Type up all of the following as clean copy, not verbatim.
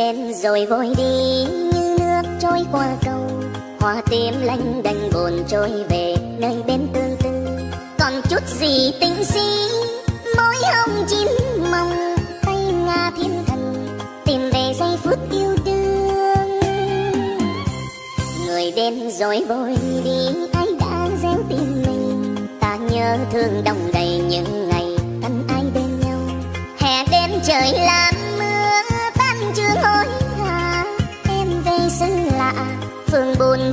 đêm rồi vội đi như nước trôi qua cầu, hoa tím lanh đành buồn trôi về nơi bên tương tư. Còn chút gì tình si mối hồng chín mong, tay Nga thiên thần tìm về giây phút yêu đương. Người đêm rồi vội đi ai đã gieo tim mình, ta nhớ thương đông đầy những ngày thân ai bên nhau. Hè đêm trời làm phường buồn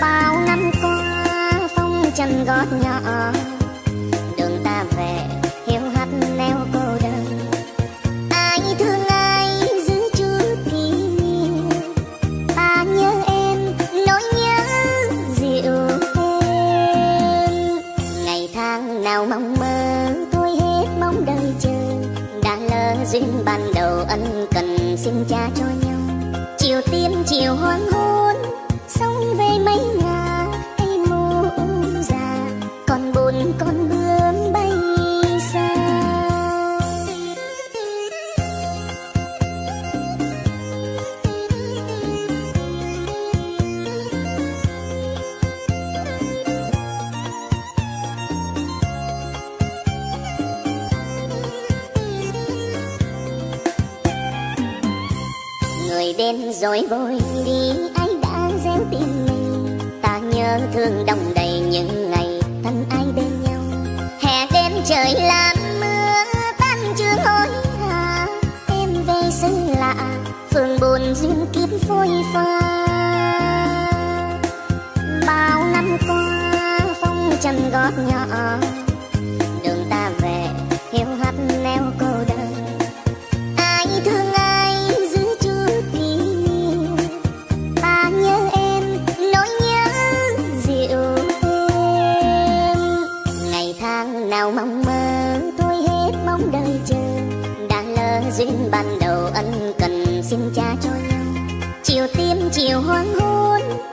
Bao năm qua phong trần gót nhỏ, đường ta về hiu hắt neo cô đơn. Ai thương ai giữ chút kỷ niệm, ta nhớ em nỗi nhớ dịu em. Ngày tháng nào mong mơ thôi hết mong đợi chờ, đã lỡ duyên ban đầu ân cần xin cha cho nhau. Chiều tím chiều hoàng hôn sông về mấy ngả cây mô già, còn buồn con bướm bay xa. Đêm rồi vội đi ai đã gieo tim mình, ta nhớ thương đông đầy những ngày thân ai bên nhau. Hè đêm trời làm mưa tan trường hối hả, em về xứ lạ phường buồn duyên kiếp phôi pha. Bao năm qua phong trần gót nhỏ, đường ta về hiu hắt neo cô đơn. Ai thương mong mơ thôi hết mong đợi chờ, đã lỡ duyên ban đầu ân cần xin cha cho nhau. Chiều tím chiều hoàng hôn